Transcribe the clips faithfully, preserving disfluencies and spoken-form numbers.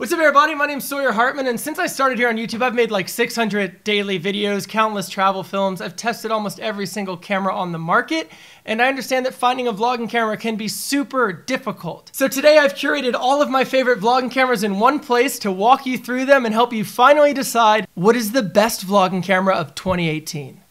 What's up everybody, my name's Sawyer Hartman, and since I started here on YouTube, I've made like six hundred daily videos, countless travel films. I've tested almost every single camera on the market, and I understand that finding a vlogging camera can be super difficult. So today I've curated all of my favorite vlogging cameras in one place to walk you through them and help you finally decide what is the best vlogging camera of twenty eighteen.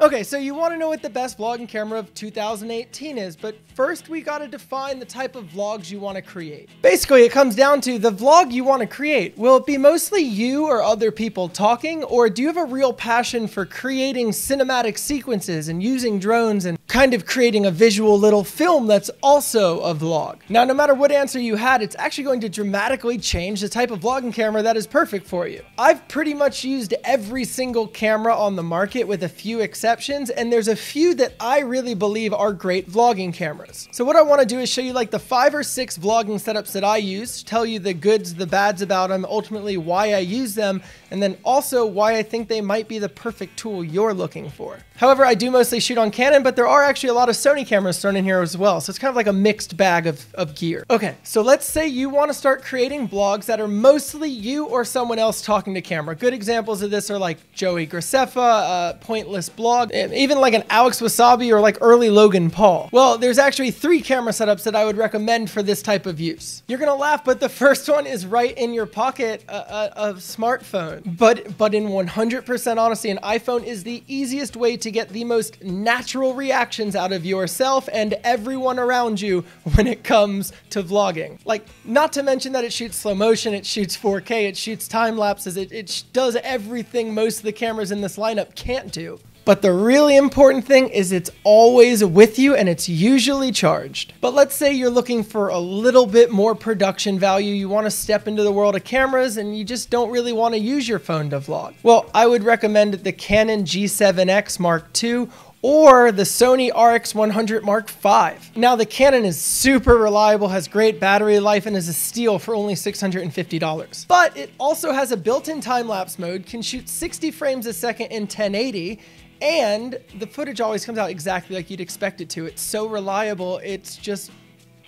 Okay, so you want to know what the best vlogging camera of two thousand eighteen is, but first we got to define the type of vlogs you want to create. Basically, it comes down to the vlog you want to create. Will it be mostly you or other people talking, or do you have a real passion for creating cinematic sequences and using drones and kind of creating a visual little film that's also a vlog? Now, no matter what answer you had, it's actually going to dramatically change the type of vlogging camera that is perfect for you. I've pretty much used every single camera on the market with a few exceptions. And there's a few that I really believe are great vlogging cameras. So what I want to do is show you like the five or six vlogging setups that I use, tell you the goods, the bads about them, ultimately why I use them, and then also why I think they might be the perfect tool you're looking for. However, I do mostly shoot on Canon, but there are actually a lot of Sony cameras thrown in here as well, so it's kind of like a mixed bag of, of gear. Okay, so let's say you want to start creating vlogs that are mostly you or someone else talking to camera. Good examples of this are like Joey Graceffa, uh, Pointless Blog, even like an Alex Wasabi or like early Logan Paul. Well, there's actually three camera setups that I would recommend for this type of use. You're gonna laugh, but the first one is right in your pocket, a, a, a smartphone. But, but in one hundred percent honesty, an iPhone is the easiest way to get the most natural reactions out of yourself and everyone around you when it comes to vlogging. Like, not to mention that it shoots slow motion, it shoots four K, it shoots time lapses, it, it does everything most of the cameras in this lineup can't do. But the really important thing is it's always with you and it's usually charged. But let's say you're looking for a little bit more production value. You want to step into the world of cameras and you just don't really want to use your phone to vlog. Well, I would recommend the Canon G seven X Mark two or the Sony R X one hundred Mark five. Now the Canon is super reliable, has great battery life, and is a steal for only six hundred fifty dollars. But it also has a built-in time-lapse mode, can shoot sixty frames a second in ten eighty, and the footage always comes out exactly like you'd expect it to. It's so reliable, it's just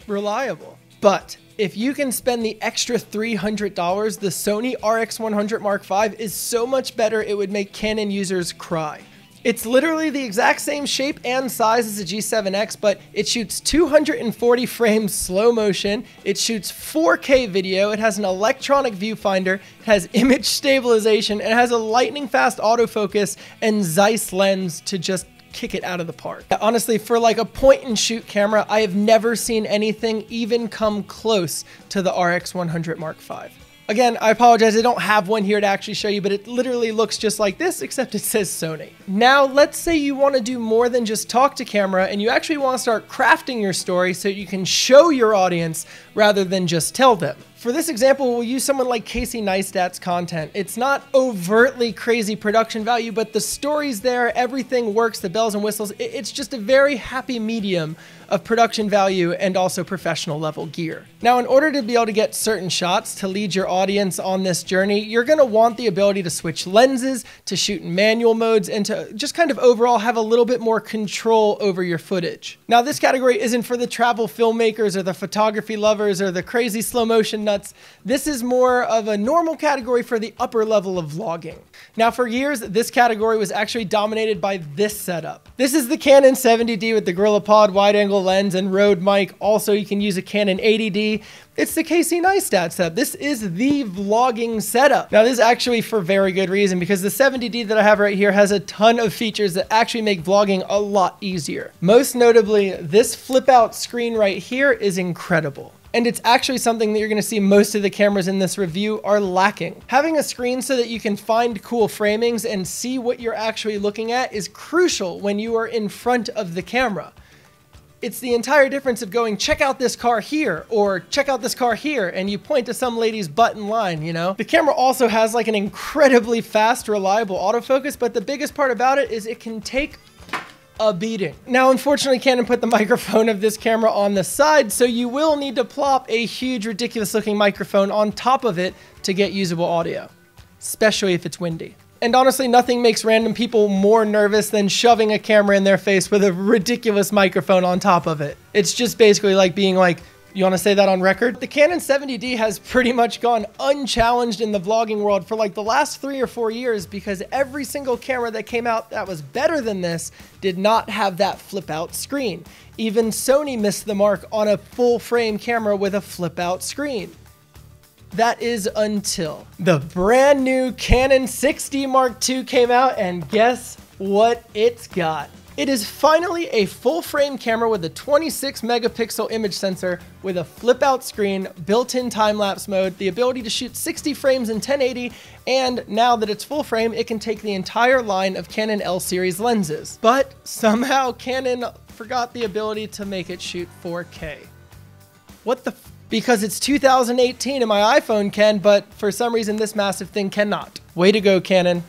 reliable. But if you can spend the extra three hundred dollars, the Sony R X one hundred Mark five is so much better, it would make Canon users cry. It's literally the exact same shape and size as the G seven X, but it shoots two hundred forty frames slow motion, it shoots four K video, it has an electronic viewfinder, it has image stabilization, and it has a lightning fast autofocus and Zeiss lens to just kick it out of the park. Honestly, for like a point and shoot camera, I have never seen anything even come close to the R X one hundred Mark five. Again, I apologize, I don't have one here to actually show you, but it literally looks just like this, except it says Sony. Now, let's say you want to do more than just talk to camera, and you actually want to start crafting your story so you can show your audience rather than just tell them. For this example, we'll use someone like Casey Neistat's content. It's not overtly crazy production value, but the story's there, everything works, the bells and whistles. It's just a very happy medium of production value and also professional level gear. Now, in order to be able to get certain shots to lead your audience on this journey, you're gonna want the ability to switch lenses, to shoot in manual modes, and to just kind of overall have a little bit more control over your footage. Now, this category isn't for the travel filmmakers or the photography lovers or the crazy slow motion nuts. This is more of a normal category for the upper level of vlogging. Now, for years, this category was actually dominated by this setup. This is the Canon seventy D with the GorillaPod wide-angle lens and Rode mic. Also, you can use a Canon eighty D. It's the Casey Neistat setup. This is the vlogging setup. Now, this is actually for very good reason, because the seventy D that I have right here has a ton of features that actually make vlogging a lot easier. Most notably, this flip-out screen right here is incredible. And it's actually something that you're gonna see most of the cameras in this review are lacking. Having a screen so that you can find cool framings and see what you're actually looking at is crucial when you are in front of the camera. It's the entire difference of going, check out this car here, or check out this car here, and you point to some lady's butt in line, you know? The camera also has like an incredibly fast, reliable autofocus, but the biggest part about it is it can take a beating. Now, unfortunately, Canon put the microphone of this camera on the side, so you will need to plop a huge, ridiculous looking microphone on top of it to get usable audio, especially if it's windy. And honestly, nothing makes random people more nervous than shoving a camera in their face with a ridiculous microphone on top of it. It's just basically like being like, you want to say that on record? The Canon seventy D has pretty much gone unchallenged in the vlogging world for like the last three or four years because every single camera that came out that was better than this did not have that flip out screen. Even Sony missed the mark on a full frame camera with a flip out screen. That is until the brand new Canon six D Mark two came out, and guess what it's got? It is finally a full frame camera with a twenty-six megapixel image sensor with a flip out screen, built-in time-lapse mode, the ability to shoot sixty frames in ten eighty, and now that it's full frame, it can take the entire line of Canon L series lenses. But somehow Canon forgot the ability to make it shoot four K. What the f- Because it's two thousand eighteen and my iPhone can, but for some reason this massive thing cannot. Way to go, Canon.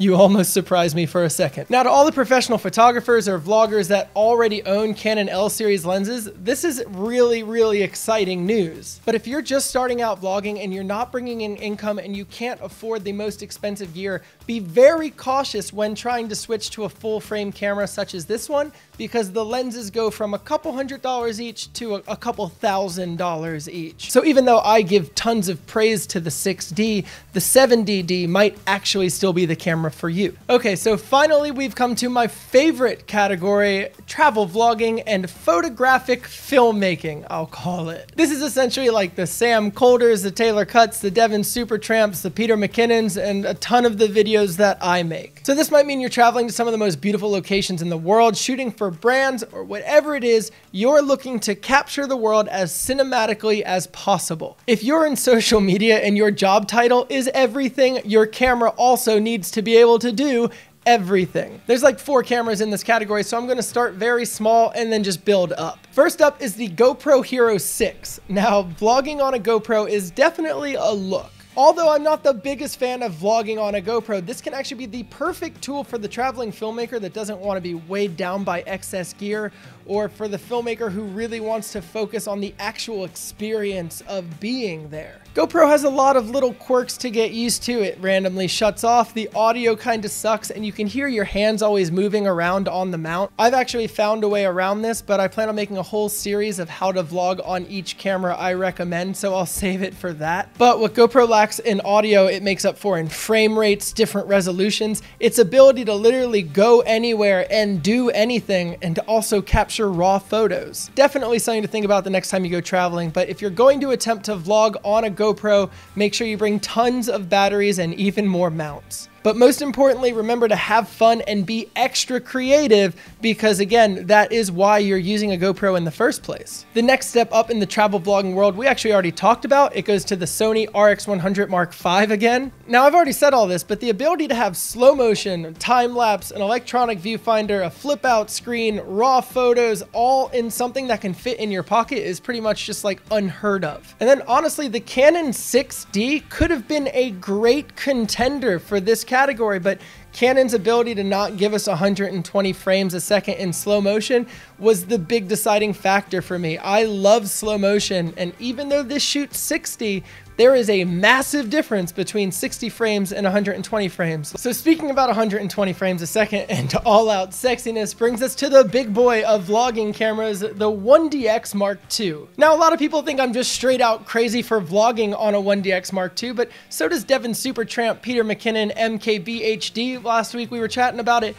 You almost surprised me for a second. Now, to all the professional photographers or vloggers that already own Canon L series lenses, this is really, really exciting news. But if you're just starting out vlogging and you're not bringing in income and you can't afford the most expensive gear, be very cautious when trying to switch to a full frame camera such as this one, because the lenses go from a couple hundred dollars each to a couple thousand dollars each. So even though I give tons of praise to the six D, the seventy D might actually still be the camera for you. Okay, so finally we've come to my favorite category, travel vlogging and photographic filmmaking, I'll call it. This is essentially like the Sam Colders, the Taylor Cutts, the Devin Supertramps, the Peter McKinnons, and a ton of the videos that I make. So this might mean you're traveling to some of the most beautiful locations in the world, shooting for brands, or whatever it is, you're looking to capture the world as cinematically as possible. If you're in social media and your job title is everything, your camera also needs to be able to do everything. There's like four cameras in this category, so I'm gonna start very small and then just build up. First up is the GoPro Hero six. Now, vlogging on a GoPro is definitely a look. Although I'm not the biggest fan of vlogging on a GoPro, this can actually be the perfect tool for the traveling filmmaker that doesn't want to be weighed down by excess gear, or for the filmmaker who really wants to focus on the actual experience of being there. GoPro has a lot of little quirks to get used to. It randomly shuts off, the audio kind of sucks, and you can hear your hands always moving around on the mount. I've actually found a way around this, but I plan on making a whole series of how to vlog on each camera I recommend, so I'll save it for that. But what GoPro lacks in audio, it makes up for in frame rates, different resolutions, its ability to literally go anywhere and do anything, and to also capture raw photos. Definitely something to think about the next time you go traveling, but if you're going to attempt to vlog on a GoPro, make sure you bring tons of batteries and even more mounts. But most importantly, remember to have fun and be extra creative, because again, that is why you're using a GoPro in the first place. The next step up in the travel vlogging world, we actually already talked about. It goes to the Sony R X one hundred Mark five again. Now, I've already said all this, but the ability to have slow motion, time lapse, an electronic viewfinder, a flip out screen, raw photos, all in something that can fit in your pocket is pretty much just like unheard of. And then honestly, the Canon six D could have been a great contender for this category, but Canon's ability to not give us one hundred twenty frames a second in slow motion was the big deciding factor for me. I love slow motion, and even though this shoots sixty, there is a massive difference between sixty frames and one hundred twenty frames. So speaking about one hundred twenty frames a second and all-out sexiness brings us to the big boy of vlogging cameras, the one D X Mark two. Now, a lot of people think I'm just straight out crazy for vlogging on a one D X Mark two, but so does Devin Supertramp, Peter McKinnon, M K B H D. Last week we were chatting about it.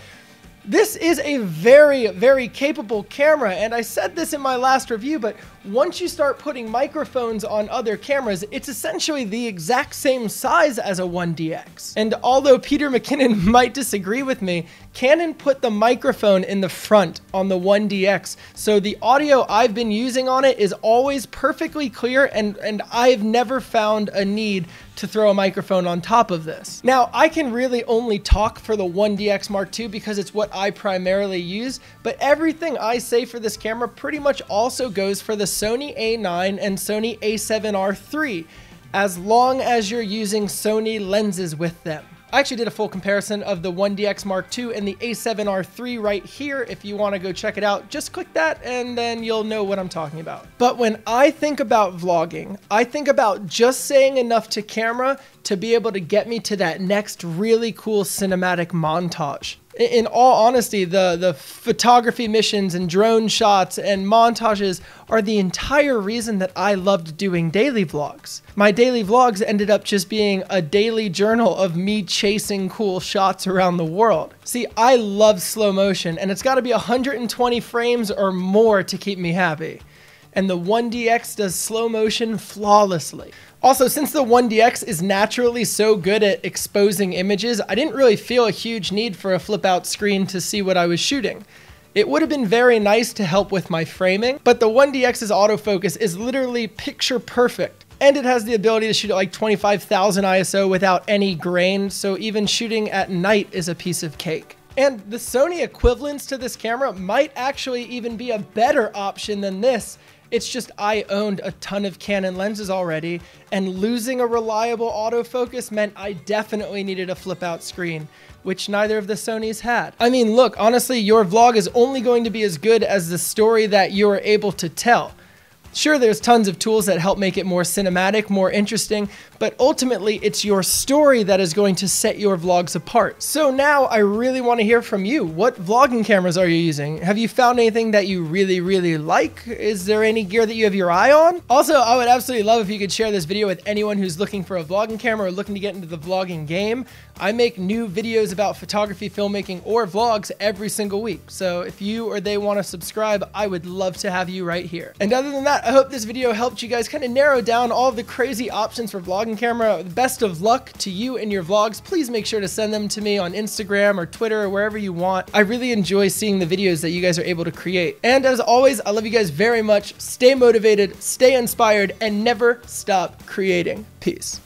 This is a very, very capable camera, and I said this in my last review, but once you start putting microphones on other cameras, it's essentially the exact same size as a one D X. And although Peter McKinnon might disagree with me, Canon put the microphone in the front on the one D X, so the audio I've been using on it is always perfectly clear, and, and I've never found a need to throw a microphone on top of this. Now, I can really only talk for the one D X Mark two because it's what I primarily use, but everything I say for this camera pretty much also goes for the Sony A nine and Sony A seven R three, as long as you're using Sony lenses with them. I actually did a full comparison of the one D X Mark two and the A seven R three right here. If you want to go check it out, just click that and then you'll know what I'm talking about. But when I think about vlogging, I think about just saying enough to camera to be able to get me to that next really cool cinematic montage. In all honesty, the, the photography missions and drone shots and montages are the entire reason that I loved doing daily vlogs. My daily vlogs ended up just being a daily journal of me chasing cool shots around the world. See, I love slow motion, and it's gotta be one hundred twenty frames or more to keep me happy. And the one D X does slow motion flawlessly. Also, since the one D X is naturally so good at exposing images, I didn't really feel a huge need for a flip out screen to see what I was shooting. It would have been very nice to help with my framing, but the one D X's autofocus is literally picture perfect. And it has the ability to shoot at like twenty-five thousand I S O without any grain, so even shooting at night is a piece of cake. And the Sony equivalents to this camera might actually even be a better option than this. It's just I owned a ton of Canon lenses already, and losing a reliable autofocus meant I definitely needed a flip out screen, which neither of the Sonys had. I mean, look, honestly, your vlog is only going to be as good as the story that you are able to tell. Sure, there's tons of tools that help make it more cinematic, more interesting, but ultimately it's your story that is going to set your vlogs apart. So now I really want to hear from you. What vlogging cameras are you using? Have you found anything that you really, really like? Is there any gear that you have your eye on? Also, I would absolutely love if you could share this video with anyone who's looking for a vlogging camera or looking to get into the vlogging game. I make new videos about photography, filmmaking, or vlogs every single week. So if you or they want to subscribe, I would love to have you right here. And other than that, I hope this video helped you guys kind of narrow down all the crazy options for vlogging camera. Best of luck to you and your vlogs. Please make sure to send them to me on Instagram or Twitter or wherever you want. I really enjoy seeing the videos that you guys are able to create. And as always, I love you guys very much. Stay motivated, stay inspired, and never stop creating. Peace.